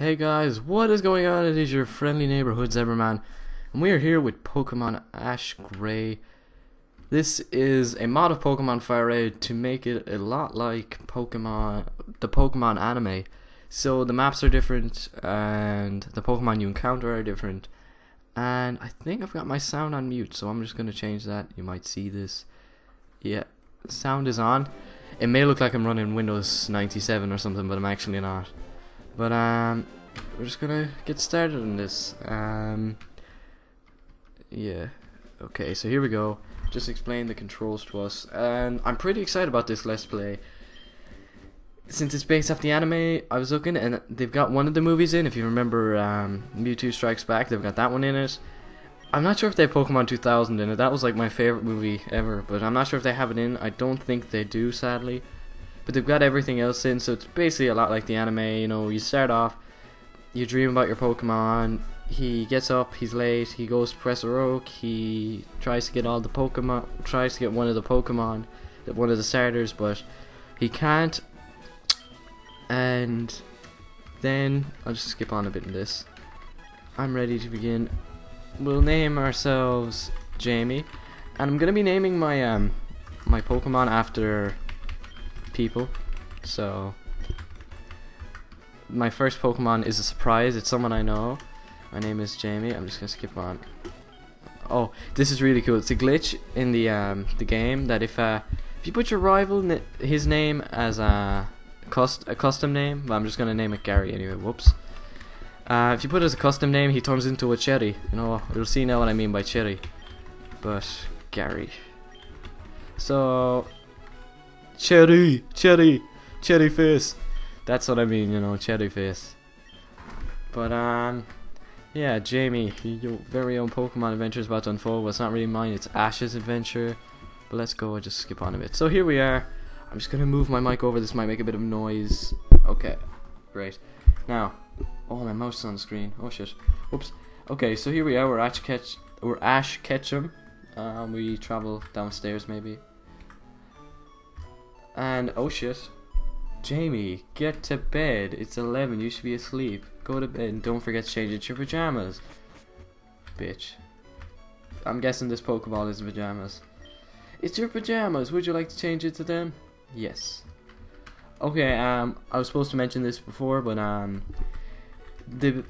Hey guys, what is going on? It is your friendly neighborhood Zebraman, and we are here with Pokemon Ash Gray. This is a mod of Pokemon Fire Red to make it a lot like the Pokemon anime. So the maps are different, and the Pokemon you encounter are different. And I think I've got my sound on mute, so I'm just going to change that. You might see this. Yeah, sound is on. It may look like I'm running Windows 97 or something, but I'm actually not. But we're just gonna get started on this. Yeah, okay, so here we go. Just explain the controls to us, and I'm pretty excited about this Let's Play. Since it's based off the anime, I was looking, and they've got one of the movies in. If you remember Mewtwo Strikes Back, they've got that one in it. I'm not sure if they have Pokemon 2000 in it. That was like my favorite movie ever, but I'm not sure if they have it in. I don't think they do, sadly. But they've got everything else in, so it's basically a lot like the anime. You know, you start off, you dream about your Pokemon, he gets up, he's late, he goes to Professor Oak, he tries to get all the Pokemon, tries to get one of the Pokemon, one of the starters, but he can't. And then, I'll just skip on a bit in this. I'm ready to begin. We'll name ourselves Jamie, and I'm going to be naming my, my Pokemon after people. So my first Pokemon is a surprise. It's someone I know. My name is Jamie. I'm just gonna skip on. Oh, this is really cool. It's a glitch in the game that if you put your rival his name as a custom name, but I'm just gonna name it Gary anyway. Whoops. If you put it as a custom name, he turns into a cherry. You know, you'll see now what I mean by cherry. But Gary. So. Cherry face. That's what I mean, you know, cherry face. But yeah, Jamie, your very own Pokemon adventure is about to unfold. Well, it's not really mine; it's Ash's adventure. But let's go. I'll just skip on a bit. So here we are. I'm just gonna move my mic over. This might make a bit of noise. Okay, great. Now, oh, my mouse is on the screen. Oh shit. Whoops. Okay, so here we are. We're Ash Ketchum. We travel downstairs, maybe. And oh shit, Jamie, get to bed. It's 11. You should be asleep. Go to bed and don't forget to change into your pajamas, bitch. I'm guessing this Pokeball is pajamas. It's your pajamas. Would you like to change it to them? Yes. Okay. I was supposed to mention this before, but the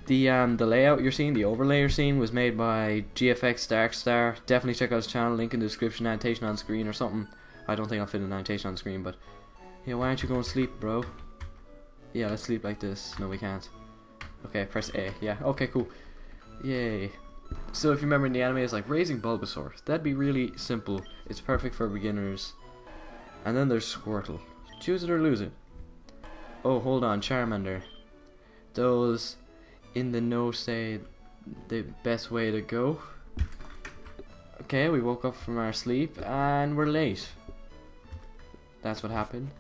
layout you're seeing, the overlay you're seeing, was made by GFX Darkstar. Definitely check out his channel. Link in the description. Annotation on screen or something. I don't think I'll fit an annotation on screen, but yeah, why aren't you going to sleep, bro? Yeah, let's sleep like this. No, we can't. Okay, press A. Yeah, okay, cool. Yay. So if you remember in the anime, it's like raising Bulbasaur. That'd be really simple. It's perfect for beginners. And then there's Squirtle. Choose it or lose it. Oh, hold on, Charmander. Those in the know say the best way to go. Okay, we woke up from our sleep and we're late. That's what happened.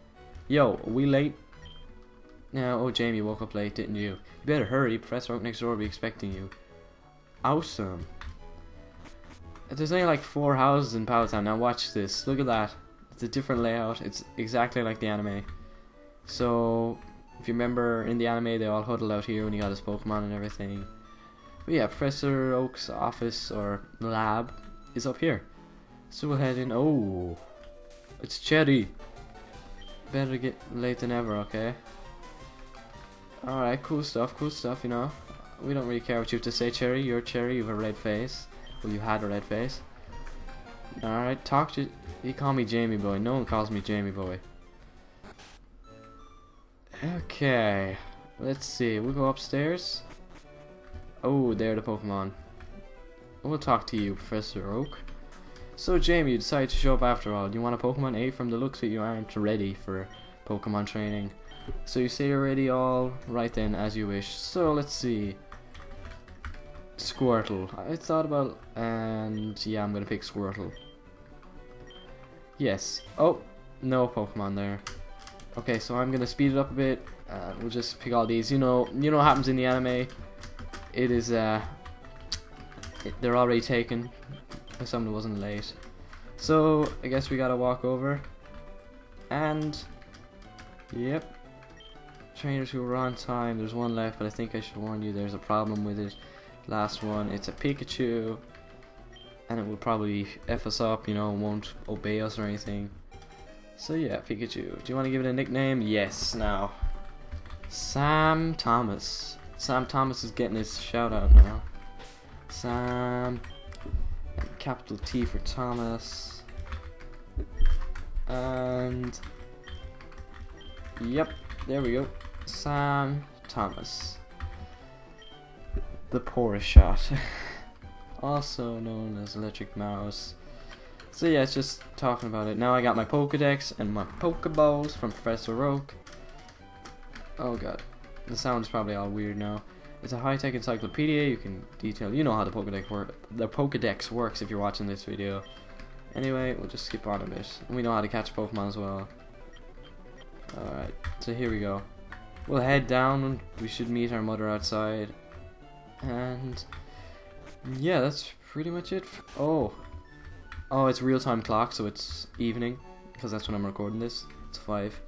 Yo, are we late? Now, oh, Jamie woke up late, didn't you? You better hurry. Professor Oak next door will be expecting you. Awesome. There's only like 4 houses in Pallet Town. Now watch this. Look at that. It's a different layout. It's exactly like the anime. So, if you remember in the anime, they all huddled out here when he got his Pokemon and everything. But yeah, Professor Oak's office or lab is up here. So we'll head in. Oh. It's Cherry. Better get late than ever, okay? Alright, cool stuff, you know. We don't really care what you have to say, Cherry. You're Cherry, you have a red face. Well, you had a red face. Alright, talk to... You call me Jamie Boy. No one calls me Jamie Boy. Okay. Let's see. We'll go upstairs. Oh, there are the Pokemon. We'll talk to you, Professor Oak. So Jamie, you decided to show up after all. You want a Pokemon 8? From the looks that you aren't ready for Pokemon training. So you say you're ready, all right then, as you wish. So let's see. Squirtle. I thought about, and yeah, I'm gonna pick Squirtle. Yes. Oh, no Pokemon there. Okay, so I'm gonna speed it up a bit. We'll just pick all these. You know what happens in the anime. It is they're already taken. Someone wasn't late, so I guess we gotta walk over. And yep, trainers who are on time. There's one left, but I think I should warn you there's a problem with it. Last one, it's a Pikachu, and it will probably F us up, you know, won't obey us or anything. So yeah, Pikachu. Do you want to give it a nickname? Yes, now. Sam Thomas. Sam Thomas is getting his shout out now. Sam, and capital T for Thomas. And yep, there we go. Sam Thomas. The poorest shot. Also known as Electric Mouse. So yeah, it's just talking about it. Now I got my Pokédex and my Pokeballs from Professor Oak. Oh god, the sound is probably all weird now. It's a high-tech encyclopedia. You can detail, you know how the Pokédex works. The Pokédex works if you're watching this video. Anyway, we'll just skip on a bit. We know how to catch Pokemon as well. Alright, so here we go. We'll head down. We should meet our mother outside. And yeah, that's pretty much it. Oh, it's real-time clock, so it's evening, because that's when I'm recording this. It's 5.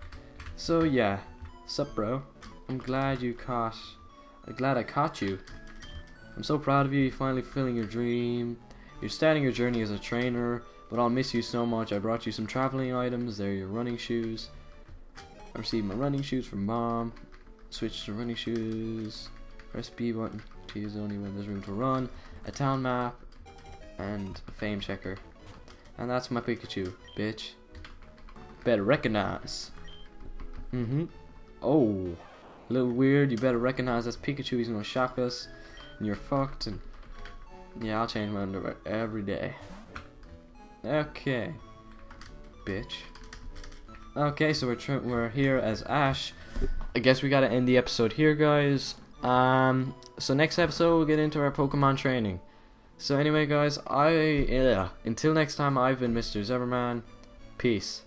So yeah, sup bro. I'm glad I caught you. I'm so proud of you, you're finally fulfilling your dream. You're starting your journey as a trainer, but I'll miss you so much. I brought you some traveling items, they're your running shoes. I received my running shoes from mom. Switch to running shoes. Press B button to use only when there's room to run. A town map, and a fame checker. And that's my Pikachu, bitch. Better recognize. Oh, a little weird. You better recognize that's Pikachu. He's gonna shock us, and you're fucked. And yeah, I'll change my underwear every day. Okay, bitch. Okay, so we're here as Ash. I guess we gotta end the episode here, guys. So next episode we'll get into our Pokemon training. So anyway, guys, until next time, I've been Mr. Zeverman. Peace.